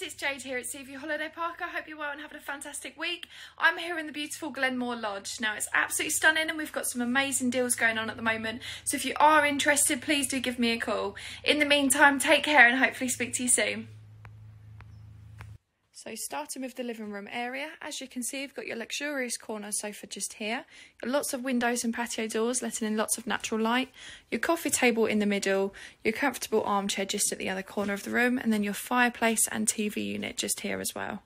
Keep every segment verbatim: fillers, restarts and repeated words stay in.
guys, it's Jade here at Seaview Holiday Park. I hope you're well and having a fantastic week. I'm here in the beautiful Glenmoor Lodge. Now, it's absolutely stunning and we've got some amazing deals going on at the moment. So if you are interested, please do give me a call. In the meantime, take care and hopefully speak to you soon. So starting with the living room area, as you can see, you've got your luxurious corner sofa just here. Got lots of windows and patio doors, letting in lots of natural light. Your coffee table in the middle, your comfortable armchair just at the other corner of the room, and then your fireplace and T V unit just here as well.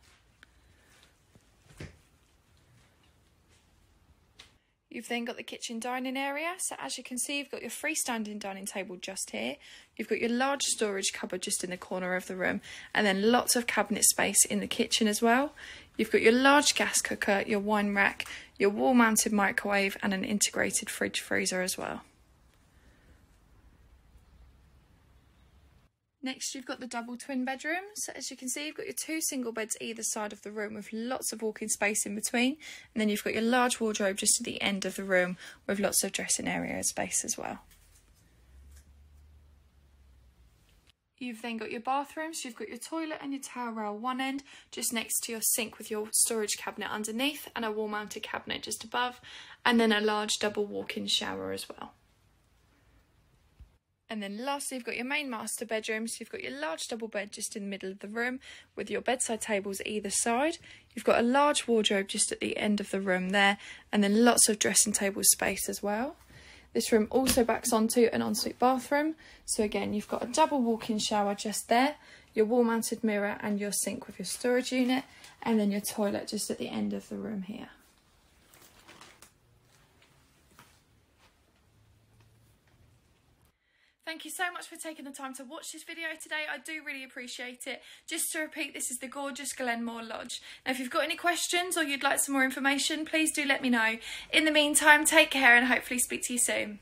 You've then got the kitchen dining area. So as you can see, you've got your freestanding dining table just here. You've got your large storage cupboard just in the corner of the room, and then lots of cabinet space in the kitchen as well. You've got your large gas cooker, your wine rack, your wall-mounted microwave, and an integrated fridge freezer as well. Next, you've got the double twin bedrooms. As you can see, you've got your two single beds either side of the room with lots of walking space in between. And then you've got your large wardrobe just at the end of the room with lots of dressing area space as well. You've then got your bathrooms. You've got your toilet and your towel rail one end, just next to your sink with your storage cabinet underneath and a wall-mounted cabinet just above, and then a large double walk-in shower as well. And then lastly, you've got your main master bedroom. So you've got your large double bed just in the middle of the room with your bedside tables either side. You've got a large wardrobe just at the end of the room there, and then lots of dressing table space as well. This room also backs onto an ensuite bathroom. So again, you've got a double walk-in shower just there, your wall-mounted mirror and your sink with your storage unit, and then your toilet just at the end of the room here. Thank you so much for taking the time to watch this video today. I do really appreciate it. Just to repeat, this is the gorgeous Glenmoor Lodge. Now, if you've got any questions or you'd like some more information, please do let me know. In the meantime, take care and hopefully speak to you soon.